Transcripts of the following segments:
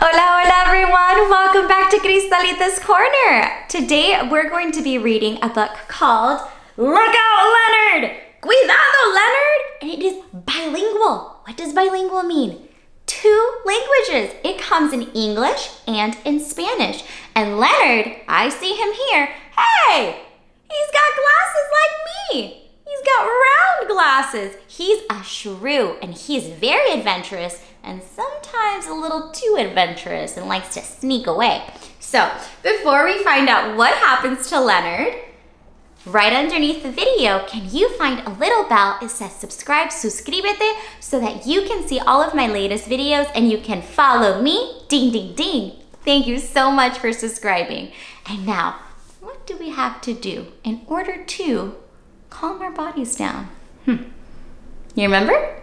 Hola, hola everyone! Welcome back to Krystalita's Corner! Today we're going to be reading a book called Look Out, Leonard! Cuidado, Leonard! And it is bilingual. What does bilingual mean? 2 languages. It comes in English and in Spanish. And Leonard, I see him here. Hey! He's got glasses like me! He's got round glasses. He's a shrew and he's very adventurous and sometimes a little too adventurous and likes to sneak away. So before we find out what happens to Leonard, right underneath the video, can you find a little bell? It says subscribe, suscríbete, so that you can see all of my latest videos and you can follow me. Ding, ding, ding. Thank you so much for subscribing. And now, what do we have to do in order to calm our bodies down? You remember?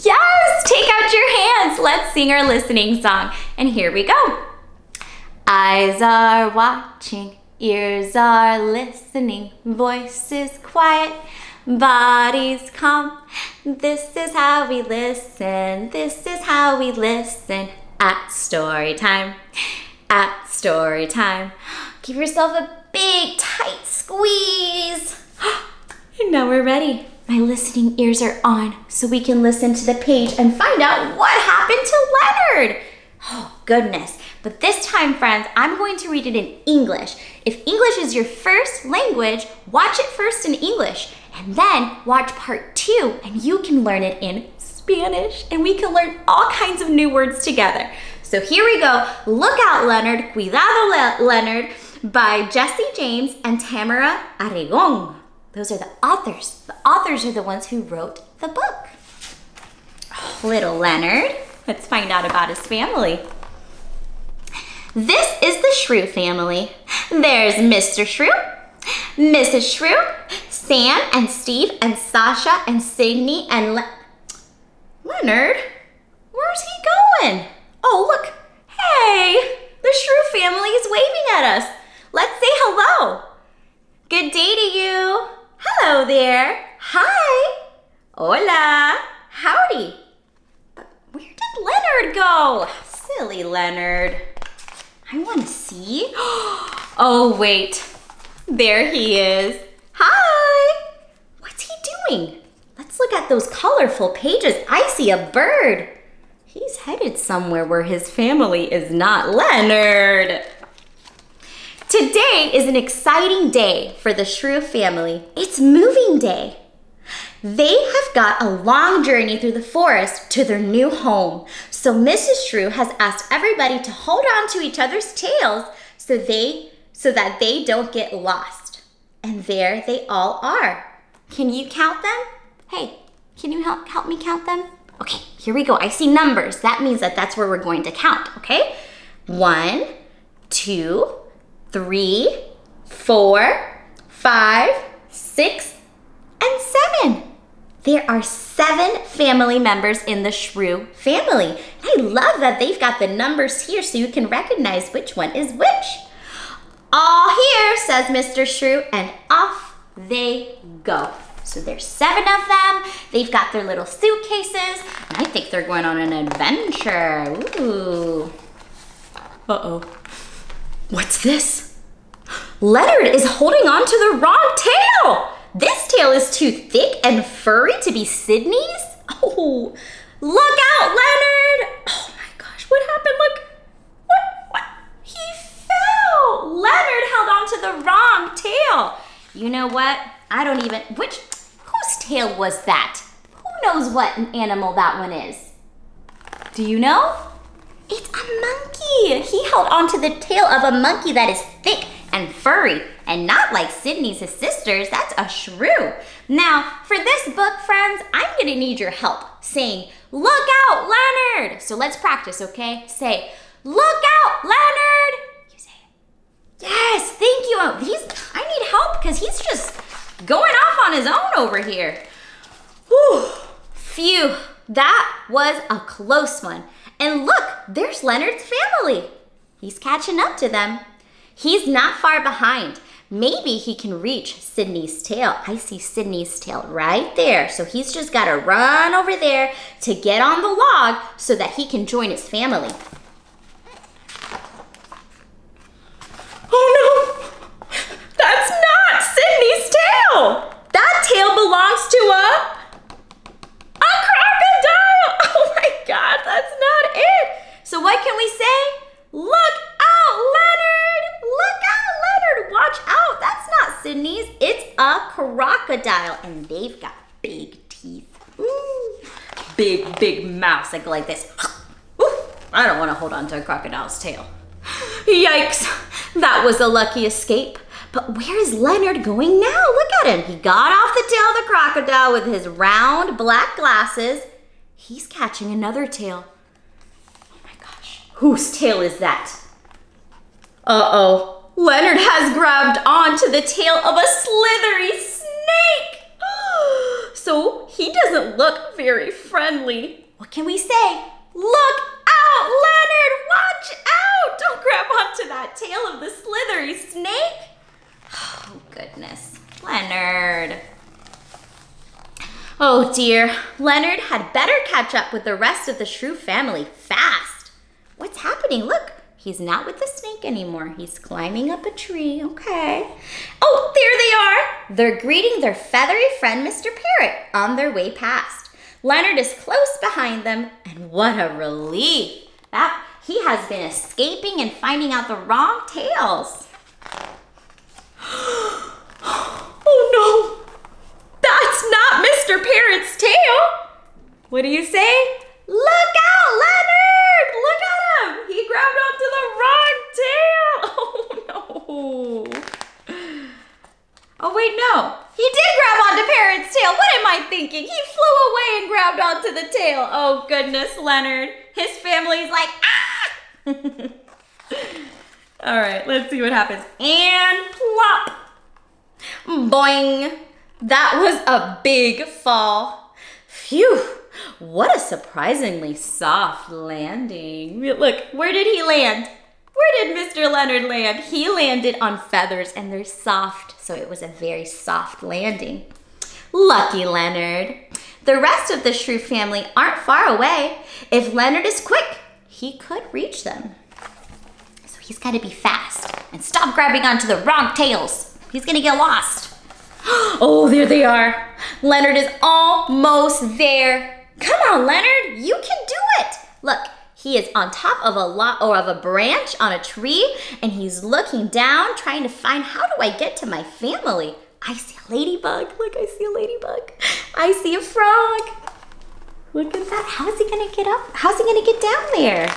Yes! Take out your hands! Let's sing our listening song. And here we go. Eyes are watching, ears are listening, voice is quiet, body's calm. This is how we listen, this is how we listen at story time, at story time. Give yourself a big, tight squeeze. And now we're ready. My listening ears are on, so we can listen to the page and find out what happened to Leonard. Oh, goodness. But this time, friends, I'm going to read it in English. If English is your first language, watch it first in English, and then watch part 2, and you can learn it in Spanish, and we can learn all kinds of new words together. So here we go. Look Out, Leonard! Cuidado, Leonard! By Jesse James and Tamara Arregón. Those are the authors. The authors are the ones who wrote the book. Oh, little Leonard. Let's find out about his family. This is the Shrew family. There's Mr. Shrew, Mrs. Shrew, Sam and Steve and Sasha and Sydney and Leonard? Where's he going? Oh, look. Hey, the Shrew family is waving at us. Let's say hello. Good day to you. Hello there. Hi. Hola. Howdy. But where did Leonard go? Silly Leonard. I want to see. Oh, wait. There he is. Hi. What's he doing? Let's look at those colorful pages. I see a bird. He's headed somewhere where his family is not. Leonard. Today is an exciting day for the Shrew family. It's moving day. They have got a long journey through the forest to their new home. So Mrs. Shrew has asked everybody to hold on to each other's tails so that they don't get lost. And there they all are. Can you count them? Hey, can you help me count them? Okay, here we go. I see numbers. That means that that's where we're going to count, okay? 1, 2, 3, 4, 5, 6, and 7. There are 7 family members in the Shrew family. I love that they've got the numbers here so you can recognize which one is which. All here, says Mr. Shrew, and off they go. So there's 7 of them. They've got their little suitcases. I think they're going on an adventure. Ooh. Uh-oh. What's this? Leonard is holding on to the wrong tail. This tail is too thick and furry to be Sydney's. Oh, look out, Leonard! Oh my gosh, what happened? Look, what? He fell. Leonard held on to the wrong tail. You know what? I don't even, whose tail was that? Who knows what an animal that one is? Do you know? It's a monkey. He held onto the tail of a monkey that is thick and furry and not like Sydney's, his sister's. That's a shrew. Now, for this book, friends, I'm going to need your help saying, look out, Leonard. So let's practice, okay? Say, look out, Leonard. You say it. Yes, thank you. I need help because he's just going off on his own over here. Whew. Phew, that was a close one. And look, there's Leonard's family. He's catching up to them. He's not far behind. Maybe he can reach Sydney's tail. I see Sydney's tail right there. So he's just got to run over there to get on the log so that he can join his family. So what can we say? Look out, Leonard! Look out, Leonard! Watch out! That's not Sydney's. It's a crocodile, and they've got big teeth. Ooh. Big, big mouths that go like this. Ooh. I don't want to hold on to a crocodile's tail. Yikes! That was a lucky escape. But where is Leonard going now? Look at him. He got off the tail of the crocodile with his round black glasses. He's catching another tail. Oh my gosh. Whose tail is that? Uh-oh. Leonard has grabbed onto the tail of a slithery snake. So he doesn't look very friendly. What can we say? Look out, Leonard! Watch out! Don't grab onto that tail of the slithery snake. Oh, goodness. Leonard. Oh, dear. Leonard had better catch up with the rest of the shrew family fast. What's happening? Look, he's not with the snake anymore. He's climbing up a tree. Okay. Oh, there they are. They're greeting their feathery friend, Mr. Parrot, on their way past. Leonard is close behind them, and what a relief. He has been escaping and finding out the wrong tales. Oh no, that's not Mr. Parrot's tail. What do you say? Look out, Leonard! Look at him! He grabbed onto the wrong tail! Oh no. Oh wait, no. He did grab onto Parrot's tail. What am I thinking? He flew away and grabbed onto the tail. Oh goodness, Leonard. His family's like, ah! All right, let's see what happens. And plop. Boing. That was a big fall. Phew. What a surprisingly soft landing. Look, where did he land? Where did Mr. Leonard land? He landed on feathers, and they're soft, so it was a very soft landing. Lucky Leonard. The rest of the shrew family aren't far away. If Leonard is quick, he could reach them. He's got to be fast and stop grabbing onto the wrong tails. He's going to get lost. Oh, there they are. Leonard is almost there. Come on, Leonard. You can do it. Look, he is on top of a branch on a tree, and he's looking down trying to find, how do I get to my family? I see a ladybug. Look, I see a ladybug. I see a frog. Look at that. How is he going to get up? How's he going to get down there?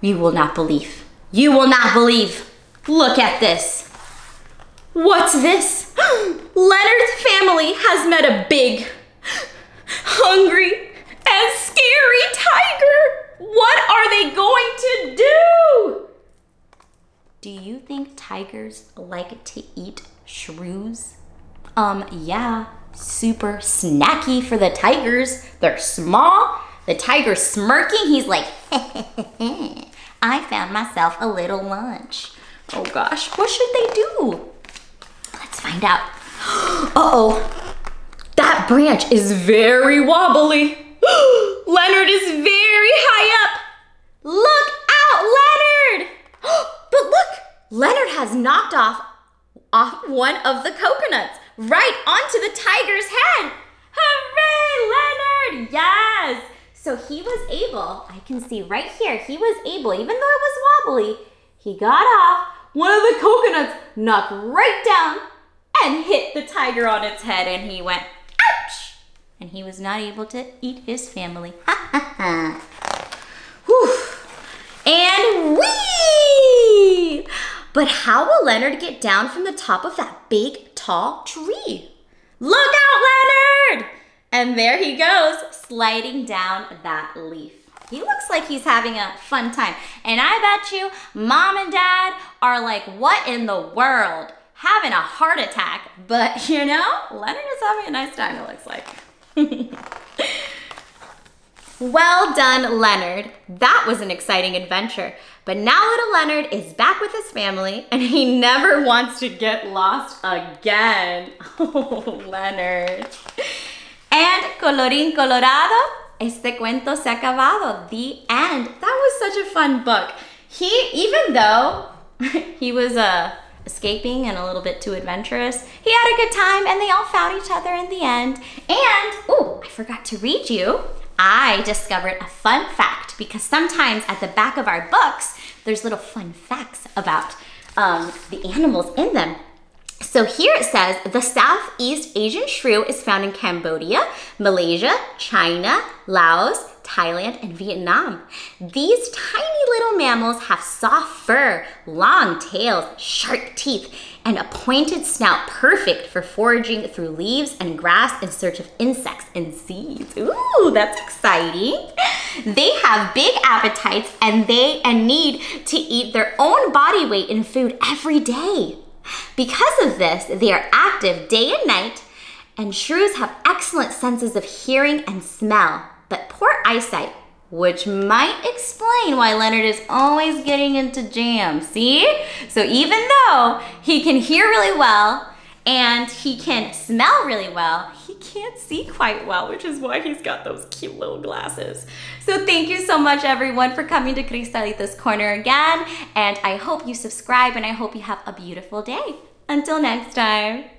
You will not believe. You will not believe. Look at this. What's this? Leonard's family has met a big, hungry, and scary tiger. What are they going to do? Do you think tigers like to eat shrews? Yeah, super snacky for the tigers. They're small. The tiger's smirking. He's like, I found myself a little lunch. Oh gosh, what should they do? Let's find out. Uh-oh, that branch is very wobbly. Leonard is very high up. Look out, Leonard! But look, Leonard has knocked off one of the coconuts right onto the tiger's head. Hooray, Leonard, yes! So he was able, I can see right here, he was able, even though it was wobbly, he got off, one of the coconuts knocked right down and hit the tiger on its head, and he went, ouch! And he was not able to eat his family. Ha ha ha. Whew. And whee! But how will Leonard get down from the top of that big, tall tree? Look out, Leonard! And there he goes, sliding down that leaf. He looks like he's having a fun time. And I bet you mom and dad are like, what in the world? Having a heart attack. But you know, Leonard is having a nice time, it looks like. Well done, Leonard. That was an exciting adventure. But now little Leonard is back with his family, and he never wants to get lost again. Oh, Leonard. And colorín colorado, este cuento se ha acabado. The end. That was such a fun book. He, even though he was escaping and a little bit too adventurous, he had a good time, and they all found each other in the end. And, oh, I forgot to read you I discovered a fun fact, because sometimes at the back of our books, there's little fun facts about the animals in them. So here it says, the Southeast Asian shrew is found in Cambodia, Malaysia, China, Laos, Thailand, and Vietnam. These tiny little mammals have soft fur, long tails, sharp teeth, and a pointed snout perfect for foraging through leaves and grass in search of insects and seeds. Ooh, that's exciting. They have big appetites and need to eat their own body weight in food every day. Because of this, they are active day and night, and shrews have excellent senses of hearing and smell, but poor eyesight, which might explain why Leonard is always getting into jams, see? So even though he can hear really well and he can smell really well, he can't see quite well, which is why he's got those cute little glasses. So thank you so much, everyone, for coming to Krystalita's Corner again, and I hope you subscribe, and I hope you have a beautiful day. Until next time.